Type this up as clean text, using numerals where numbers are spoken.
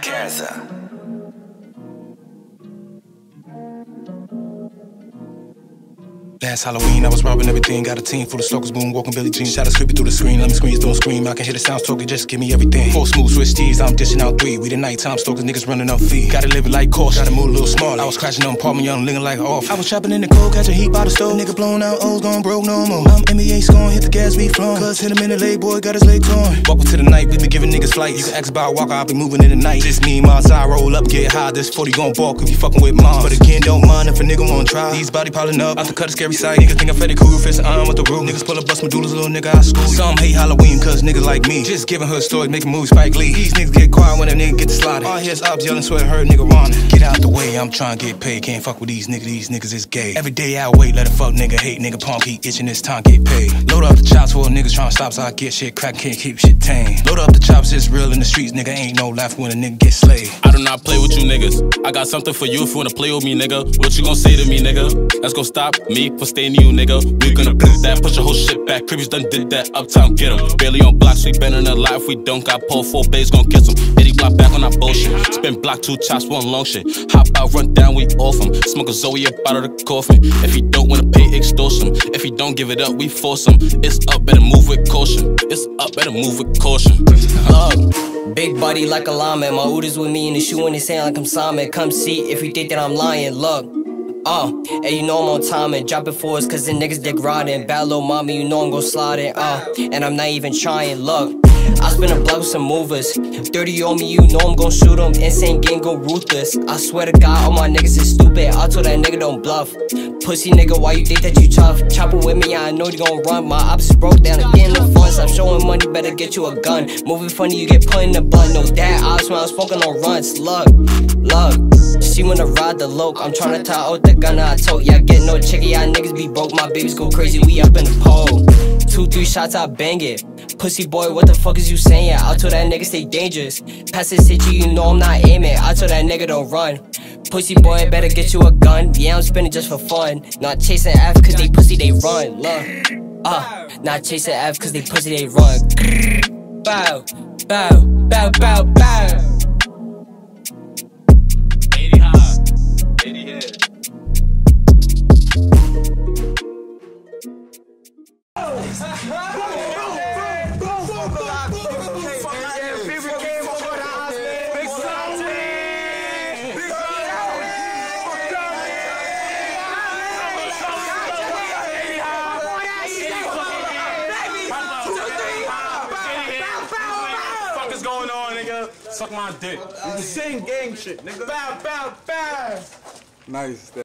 Casa. Last Halloween, I was robbing everything. Got a team full of slokers, moonwalking Billie Jean. Shot a script through the screen, let me squeeze, don't scream. I can hear the sounds talking, just give me everything. Four smooth Swiss cheese, I'm dishing out three. We the nighttime stalkers, niggas running up feet. Gotta live it like cost, gotta move a little small. I was crashing on apartment, young, lingin' like off. I was shopping in the cold, catching heat by the stove. Nigga blown out, O's gone broke no more. I'm NBA scoring, hit the gas, be flowing. Cuz hit him in the late, boy, got his leg torn. Welcome to the night, we be giving niggas flight. You can ask about Walker, I'll be moving in the night. This me, my side, roll up, get high. This 40 gon' balk if you fucking with mom. But again, don't mind if a nigga wanna try. These body piling up, out the cut is scary. Niggas think I'm fed cool, fist iron with the roof. Niggas pull up, bust medullas, little nigga, I school. Some hate Halloween, cause niggas like me. Just giving her stories, making moves, Spike Lee. These niggas get quiet when a nigga get the slotted. All here's ops yelling, sweat her nigga running. Get out the way, I'm trying to get paid. Can't fuck with these niggas is gay. Every day I wait, let a fuck nigga hate. Nigga palm keep itching, it's time get paid. Load up the chops for niggas trying to stop, so I get shit crack, can't keep shit tame. Load up the chops, it's real in the streets, nigga ain't no laugh when a nigga get slayed. I do not play with you niggas. I got something for you if you wanna play with me, nigga. What you gonna say to me, nigga? That's gonna stop me for staying you, nigga. We gonna prove that, push your whole shit back. Creepies done did that, uptown get em. Barely on blocks, we been in the life. We don't got pull, 4 bays gon' kiss em. 80 block back on our bullshit. Spin block, 2 chops, 1 long shit. Hop out, run down, we off him. Smoke a Zoe up out of the coffin. If he don't wanna pay, extortion. If he don't give it up, we force him. It's up, better move with caution. It's up, better move with caution. Big body like a lineman. My Uda's with me in the shoe in his hand like I'm Simon. Come see if you think that I'm lying, look. And you know I'm on time and dropping fours cause the niggas dick riding. Bad little mommy, you know I'm gon' slide it, and I'm not even trying, look. I spin a block with some movers. 30 on me, you know I'm gon' shoot them. Insane gang go ruthless. I swear to God, all my niggas is stupid. I told that nigga don't bluff. Pussy nigga, why you think that you tough? Choppin' with me, I know you gon' run. My ops broke down again, no fun. Stop showing money, better get you a gun. Moving funny, you get put in the blunt. No dad ops when I'm smoking on runs. Look, she wanna ride the loke. I'm tryna tie out the gun I tote. Yeah, get no chicky, y'all niggas be broke. My babies go crazy, we up in the pole. 2, 3 shots, I bang it. Pussy boy, what the fuck is you saying? I told that nigga stay dangerous. Pass this hit you, you know I'm not aiming. I told that nigga don't run. Pussy boy, better get you a gun. Yeah, I'm spinning just for fun. Not chasing F cause they pussy, they run. Look, not chasing F cause they pussy, they run. Bow, bow, bow, bow, bow. Suck my dick. You can sing gang shit, nigga. Bow, bow, bow. Nice.